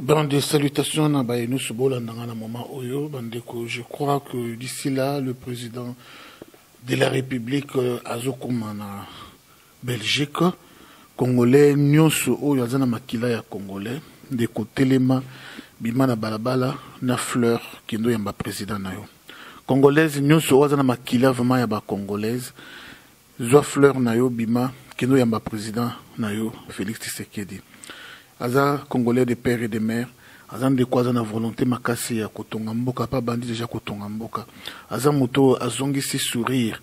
Des salutations à Baïnou Soubola Nangana Mama Oyo, Bandeko. Je crois que d'ici là, le président de la République Azokoumana Belgique, Congolais, Nyonso Oyo, Azana Makila ya Congolais, Deko Telema, Bimana Balabala, na fleur, Kendo Yamba président Nayo. Congolaise, Nyonso Oyo, Azana Makila, Vama Yaba Congolaise, Zoa fleur Nayo, Bima, Kendo Yamba président Nayo, Félix Tshisekedi. Aza congolais de père et de mère, Aza de quoi na volonté makasi à Koutongamboka, pas bandit déjà Koutongamboka. Aza moto azongi si sourire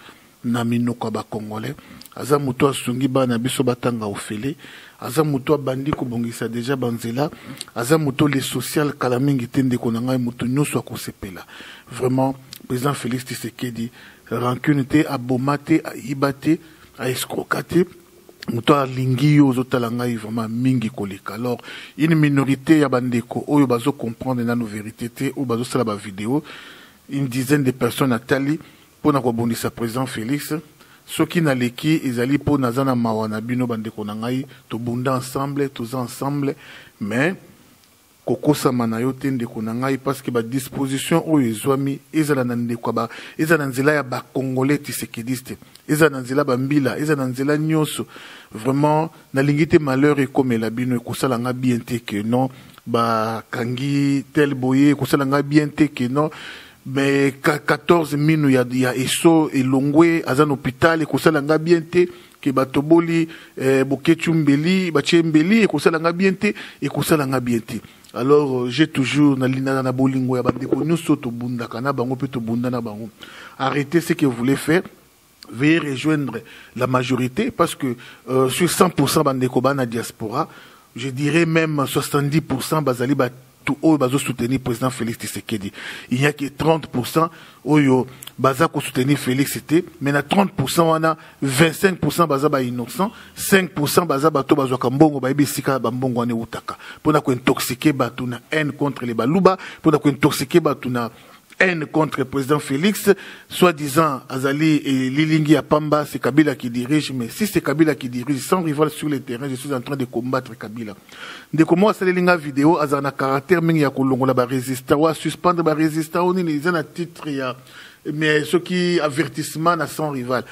na minoko ba congolais. Aza moto azongi ba na biso batanga ofele. Aza moto bandi kobongisa déjà banzela. Aza moto les social kalamingi tende konanga moto nyoso akosepela. Vraiment président Félix Tshisekedi rancune té abomate a ibate a escrocaté. Alors, une minorité yabandeko, oyo bazo comprendre na nos vérités, ou bazo sala ba vidéo, une dizaine de personnes à Tali, pour na kobondisa président Félix, ceux qui na leki, ils allaient pour nazana mawana bino bandeko nangai, to bunda ensemble, tous ensemble, mais, koko sa manayo tende konangai, parce que ba disposition oyo ezoami, ezalanande kwa ba, ezalanzela ya ba Congolais tisekediste. Ezananzela bambila, ezananzela nyoso. Vraiment, na lingite malheur et comme la bino, kusalanga bien te que non, ba kangi tel boye, kusalanga bien te que non, mais 14 minou ya eso et longwe, azan hôpital, kusalanga bien te, que batoboli, bokechumbeli, bachembeli, kusalanga bien te, et kusalanga bien te. Alors, j'ai toujours, na lina na bolingo ya bandeko, nyoso to bunda, kana bango, pe to bunda na bango. Arrêtez ce que vous voulez faire. Veuillez rejoindre la majorité parce que sur 100% bandeko na diaspora, je dirais même 70% bazali ba tout haut bazo soutenir président Félix Tshisekedi. Il n'y a que 30% oyo baza ko soutenir Félix Tshisekedi, mais na 30% on a 25% baza ba innocent, 5% baza ba to bazo kambongo ba ibisika ba mbongo ne utaka. Pona ko intoxiquer ba tuna haine contre les Balouba, pona ko intoxiquer ba tuna haine contre le président Félix, soi-disant Azali et Lilingia Pamba, c'est Kabila qui dirige, mais si c'est Kabila qui dirige, sans rival sur le terrain, je suis en train de combattre Kabila. De comment ça Lilingia Vidéo, Azana caractère, mais il y a Kolongo là-bas résistant, ou à suspendre la résistance, on est en titre, mais ce qui avertissement n'a sans rival.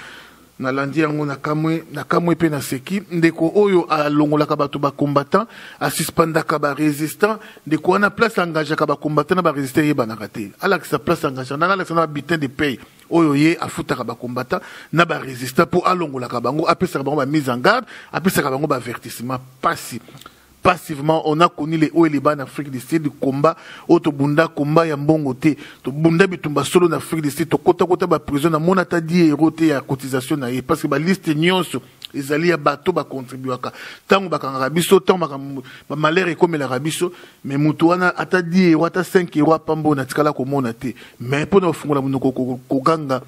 Na landi yango na kamwe pe na seki ndeko oyo alongola ka bato ba combattant a suspenda ka ba résistant ndeko wana place engagé ka ba combattant na ba résister yeba na raté ala ki sa place engagé na ala ki sa na bitin de pays oyo ye afuta ka ba combattant na ba résistant pour alongola ka bango apesa ka bango ba mise en garde apesa ka bango ba avertissement passivement, on a connu les hauts et les bas en Afrique du Sud, combat, autobunda, combat, yambongoté, tobunda bitumba solo en Afrique du Sud, tokota kota ba prison, na monata di eroté à cotisation na ye, parce que ba liste nyonso, les alliés à bateau ba contribuaka. Tango ba karabiso, tango ba malheur et comme la rabiso, mais mutuana ata di ewata 5 euro pambo na tikala komonate. Mais pour nous fongola munoko koganga.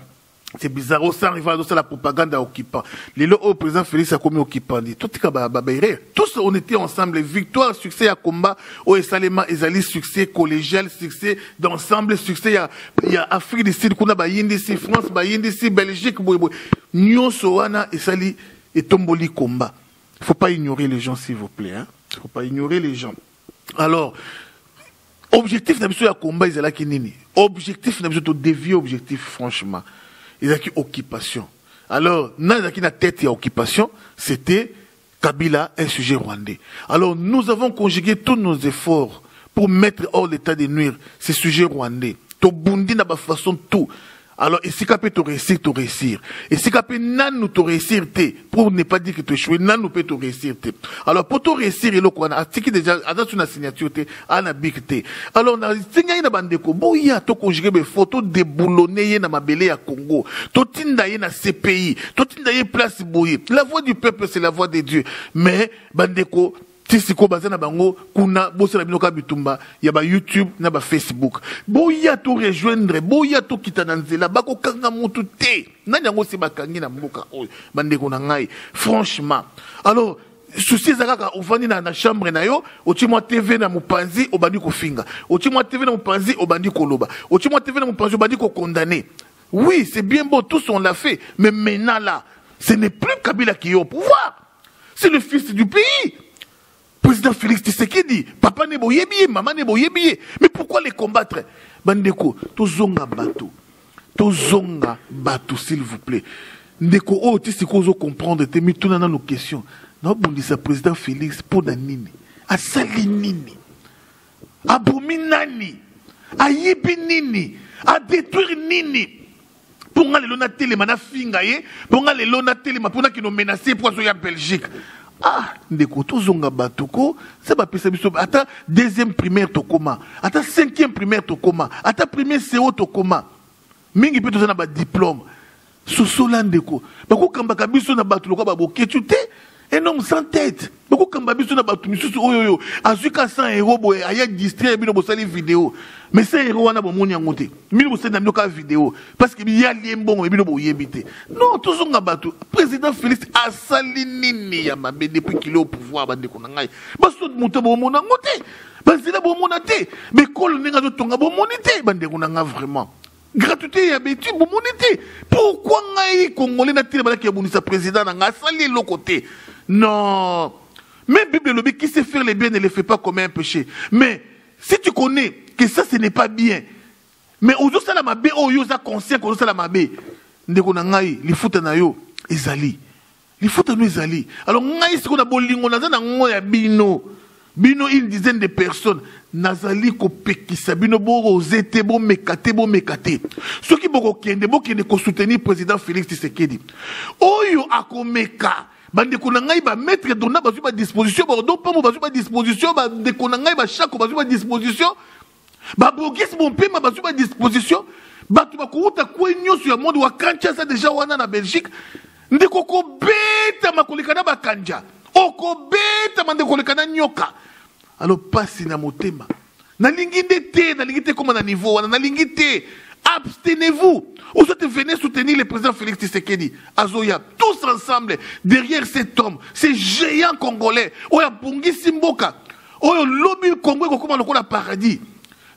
C'est bizarre, sans rival, c'est la propagande à Okipa. Les lots au président Félix a commis Okipa. Tout ce qu'on tous on était ensemble. Victoire, succès à combat. Oye Salema, Ezali, succès collégial, succès d'ensemble, succès à Afrique du Sud, Kuna, Bayindisi, France, Bayindisi, Belgique, Bouyboy. Nyon Soana, Ezali, et Tomboli combat. Faut pas ignorer les gens, s'il vous plaît, hein. Faut pas ignorer les gens. Alors, objectif, n'a pas besoin de combat, Ezala Kinini. Objectif, n'a pas besoin de dévier objectif, franchement. Il y a qui occupation. Alors, n'a qui na tête et occupation, c'était Kabila, un sujet rwandais. Alors, nous avons conjugué tous nos efforts pour mettre hors l'état de nuire ces sujets rwandais. Tobundi n'a pas façon tout. Alors, et si capé te réussir, te réussir. Et si capé nan nous te réussir, te. Pour ne pas dire que tu échoues, nan nous peut te réussir, te. Alors, pour te réussir, il y a déjà, à notre signature, te, à la big, te. Alors, on a, si y'a une bande de Congo, y'a, t'as conjugé mes photos déboulonnées, y'a, n'a ma belle, à Congo. T'as tindaye, n'a ces pays. T'as tindaye, place, boye. La voix du peuple, c'est la voix des dieux. Mais, bande de Congo, Tisiko bazana bango kuna bosa binoka bitumba ya ba YouTube na ba Facebook boya to rejoindre boya to kitananzela bako kanga mutu te nani ngo se bakangi na mboka oyo bande ko na ngai franchement alors souci zakaka ovani na chambre na yo otimwa TV na mupanzi obandi ko finga otimwa TV na mupanzi obandi ko loba otimwa TV na mupanzi obandi ko condamner oui c'est bien beau tous on l'a fait mais maintenant là ce n'est plus Kabila qui est au pouvoir c'est le fils du pays Président Félix Tshisekedi, papa ne boyebie, maman ne boyebie. Mais pourquoi les combattre? Bandeko, tozonga bato, s'il vous plaît. Ndeko, oh, tu sais qu'on veut comprendre, tu mets tout dans nos questions. Non, bon, dit ça, président Félix, pour Danini, à Salinini, à Bominani, à Yibinini, à détruire Nini. Pour aller l'on a téléman à Fingaye, pour aller l'on a téléman, pour qu'ils nous menacent, pour aller en Belgique. Ah, ndeko, tozonga batoko, ça va passer biso. Attends, deuxième primaire tokoma, attends, cinquième primaire tokoma, attends, premier CO tokoma. Mingi peut tozana ba diplôme. Sosolandeko. Bako kamba kabiso na batu loka baboke tu te. Un homme sans tête. Bako kamba biso na batu misusu oyoyo. Azuka sans héros boy aya distrait bino bosali vidéo. Mais sans héros wana bomoni angote. Bino bosali na binoka vidéo parce que il y a liembongo et bino boyebite. Non, tozonga batu. Président Félix asali nini ya mabe depuis qu'il est au pouvoir bandeko na ngai. Baso muto bomoni angote. Basila bomoni te. Mais kol nenga zo tonga bomoni te bandeko na ngai vraiment. Gratuité et habitude, bon monité. Pourquoi les Congolais n'ont-ils pas qui abonnent sa président dans la salle de l'autre côté? Non. Même Bible lobby qui sait faire les biens ne les fait pas comme un péché. Mais si tu connais que ça ce n'est pas bien, mais aujourd'hui ça la mabé, oh yo ça conscient qu'on ça la mabé. Ndekonangai, les foutanayo, ezali, les foutanayo ezali. Alors ngai ce qu'on a bolingo nazana ngoya bino. Bino une dizaine de personnes nazali ko pekisa bino boro zete bo mekate bo mekate soki boko kende bokende ko soutenir président Félix Tshisekedi oyo akomeka bande ko nangai ba mettre donna bazu ba disposition bordeaux pamo bazu ba disposition ba de ko nangai ba chako bazu ba disposition ba bogis bon pema bazu ba disposition ba tu ba ko uta ko nyoso ya monde wa kancha ça déjà wana na Belgique ndeko ko beta makolikana ba kanja oko beta mande ko lekana nyoka. Alors passe na motema. Na lingité, na lingité comme na niveau, na lingité. Abstenez-vous. Vous souhaitez venir soutenir le président Félix Tshisekedi. Azoya, tous ensemble derrière cet homme, ces géants congolais. Oya Pungi Simboka. Oya lobby congolais comme le paradis.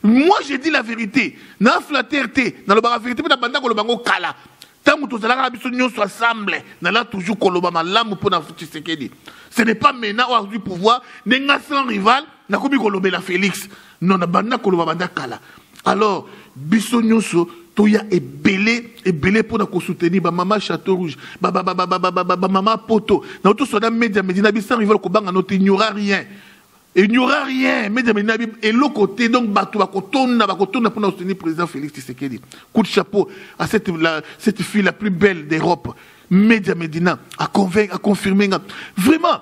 Moi j'ai dit la vérité. Na flatterté, na le vérité na banda ko le bango kala. Tant que la Arabie Saoudite soit assemblée, n'a là toujours Kolobama l'âme pour la Tshisekedi. Ce n'est pas maintenant du pouvoir, n'est sans rival, n'a commis Kolobé la Félix. Non, n'a pas Kolobama Dakala. Alors, Bissonyoso, Toya est belé pour nous soutenir, Maman Château Rouge, Maman Poto. Dans tout cela, Média Medina, sans rival, Kobanga, il n'y aura rien. Il n'y aura rien. Média Medina, et l'autre côté, donc, Bakoton, pour nous soutenir, président Félix Tshisekedi. Coup de chapeau à cette fille la plus belle d'Europe, Média Medina, à convaincre, à confirmer. Vraiment,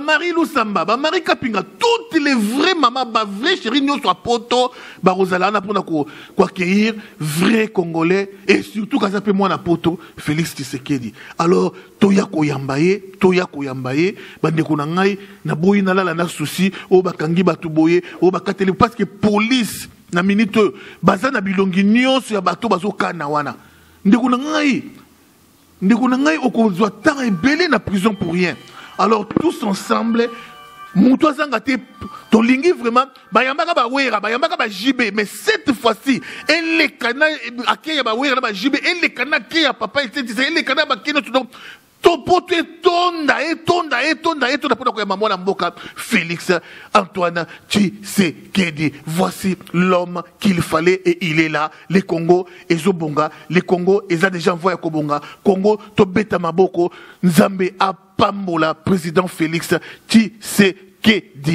Marie Loussamba, Marie Kapinga, toutes les vraies mamans, vraies chéries, nous sommes potos, Rosalana, pour nous accueillir, vrais Congolais, et surtout, quand ça peut moi, la poto, Félix Tshisekedi. Alors, Toya Koyambaye, Bandekonangai, Naboui Nala, la souci, Obakangi Batouboye, Obakatele, parce que police, na minute, Bazana Bilongi, Nyonso, Yabato, Bazo Kanawana. Ndekonangai, Okozwa, tant ébélé na prison pour rien. Alors tous ensemble, Moutoua Zangate, ton lingi vraiment, Bayamaka Bawera, Bayamaka Bajibe, mais cette fois-ci, elle les cana à Kaya Bawera, Bajibe, elle les cana Kaya Papa, elle les cana Bakino, ton pote est tonda, et tonda, et tonda, et tonda, pour la maman Mboka, Félix Antoine Tshisekedi. Voici l'homme qu'il fallait et il est là. Les Congo, et Zobonga, les Congo, et ça déjà envoyé à Kobonga, Congo, Tobeta Maboko, Nzambe, Pambola, président Félix Tshisekedi.